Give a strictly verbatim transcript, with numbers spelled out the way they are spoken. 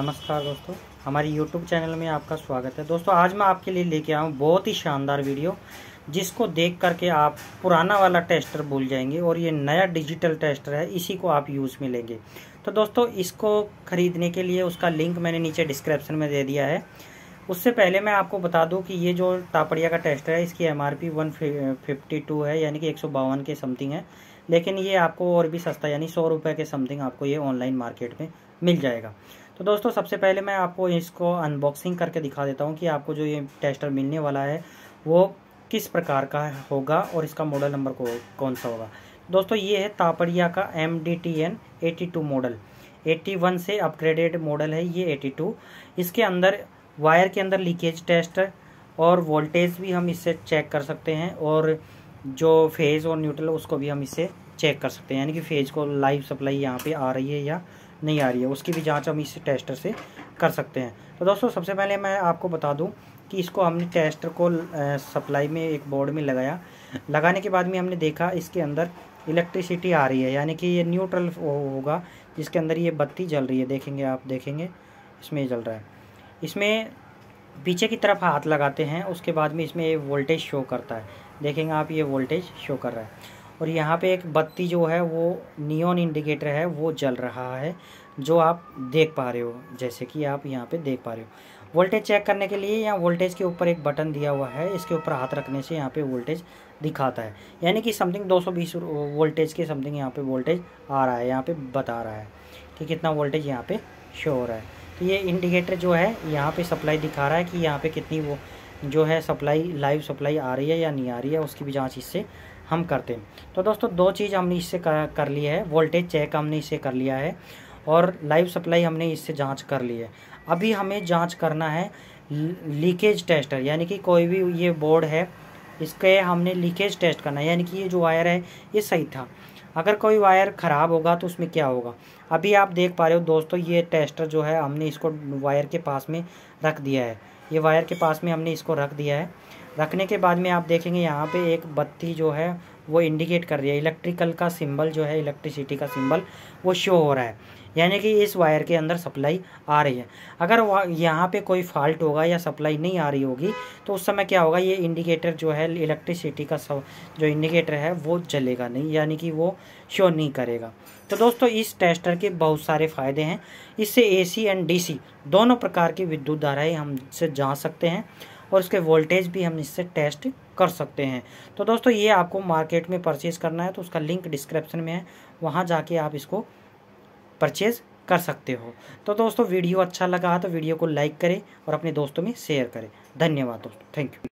नमस्कार दोस्तों, हमारे यूट्यूब चैनल में आपका स्वागत है। दोस्तों आज मैं आपके लिए लेके आया हूँ बहुत ही शानदार वीडियो, जिसको देख करके आप पुराना वाला टेस्टर भूल जाएंगे और ये नया डिजिटल टेस्टर है, इसी को आप यूज़ में लेंगे। तो दोस्तों इसको ख़रीदने के लिए उसका लिंक मैंने नीचे डिस्क्रिप्शन में दे दिया है। उससे पहले मैं आपको बता दूं कि ये जो तापरिया का टेस्टर है इसकी M R P one fifty two है, यानी कि एक सौ बावन के समथिंग है, लेकिन ये आपको और भी सस्ता यानी सौ रुपये के समथिंग आपको ये ऑनलाइन मार्केट में मिल जाएगा। तो दोस्तों सबसे पहले मैं आपको इसको अनबॉक्सिंग करके दिखा देता हूँ कि आपको जो ये टेस्टर मिलने वाला है वो किस प्रकार का होगा और इसका मॉडल नंबर को कौन सा होगा। दोस्तों ये है तापरिया का M D T N AT two model, AT one से अपग्रेडेड मॉडल है ये एटी टू। इसके अंदर वायर के अंदर लीकेज टेस्ट और वोल्टेज भी हम इससे चेक कर सकते हैं, और जो फेज़ और न्यूट्रल उसको भी हम इससे चेक कर सकते हैं, यानी कि फेज़ को लाइव सप्लाई यहाँ पे आ रही है या नहीं आ रही है, उसकी भी जांच हम इस टेस्टर से कर सकते हैं। तो दोस्तों सबसे पहले मैं आपको बता दूं कि इसको हमने टेस्टर को सप्लाई में एक बोर्ड में लगाया, लगाने के बाद में हमने देखा इसके अंदर इलेक्ट्रिसिटी आ रही है, यानी कि ये न्यूट्रल होगा जिसके अंदर ये बत्ती जल रही है। देखेंगे आप देखेंगे इसमें जल रहा है, इसमें पीछे की तरफ हाथ लगाते हैं, उसके बाद में इसमें ये वोल्टेज शो करता है। देखेंगे आप ये वोल्टेज शो कर रहा है, और यहाँ पे एक बत्ती जो है वो नियॉन इंडिकेटर है वो जल रहा है, जो आप देख पा रहे हो, जैसे कि आप यहाँ पे देख पा रहे हो। वोल्टेज चेक करने के लिए यहाँ वोल्टेज के ऊपर एक बटन दिया हुआ है, इसके ऊपर हाथ रखने से यहाँ पे वोल्टेज दिखाता है, यानी कि समथिंग दो सौ बीस वोल्टेज के समथिंग यहाँ पे वोल्टेज आ रहा है, यहाँ पे बता रहा है कि कितना वोल्टेज यहाँ पे शो हो रहा है। तो ये इंडिकेटर जो है यहाँ पे सप्लाई दिखा रहा है कि यहाँ पे कितनी वो जो है सप्लाई लाइव सप्लाई आ रही है या नहीं आ रही है, उसकी भी जाँच इससे हम करते हैं। तो दोस्तों दो चीज़ हमने इससे कर ली है, वोल्टेज चेक हमने इससे कर लिया है और लाइव सप्लाई हमने इससे जांच कर ली है। अभी हमें जांच करना है लीकेज टेस्टर, यानी कि कोई भी ये बोर्ड है इसके हमने लीकेज टेस्ट करना है, यानी कि ये जो वायर है ये सही था, अगर कोई वायर ख़राब होगा तो उसमें क्या होगा। अभी आप देख पा रहे हो दोस्तों ये टेस्टर जो है हमने इसको वायर के पास में रख दिया है, ये वायर के पास में हमने इसको रख दिया है। रखने के बाद में आप देखेंगे यहाँ पे एक बत्ती जो है वो इंडिकेट कर रही है, इलेक्ट्रिकल का सिंबल जो है इलेक्ट्रिसिटी का सिंबल वो शो हो रहा है, यानी कि इस वायर के अंदर सप्लाई आ रही है। अगर यहाँ पे कोई फॉल्ट होगा या सप्लाई नहीं आ रही होगी तो उस समय क्या होगा, ये इंडिकेटर जो है इलेक्ट्रिसिटी का जो इंडिकेटर है वो जलेगा नहीं, यानी कि वो शो नहीं करेगा। तो दोस्तों इस टेस्टर के बहुत सारे फ़ायदे हैं, इससे ए सी एंड डी सी दोनों प्रकार की विद्युत धाराएँ हम से जाँच सकते हैं और उसके वोल्टेज भी हम इससे टेस्ट कर सकते हैं। तो दोस्तों ये आपको मार्केट में परचेज़ करना है तो उसका लिंक डिस्क्रिप्शन में है, वहाँ जाके आप इसको परचेज़ कर सकते हो। तो दोस्तों वीडियो अच्छा लगा तो वीडियो को लाइक करें और अपने दोस्तों में शेयर करें। धन्यवाद दोस्तों, थैंक यू।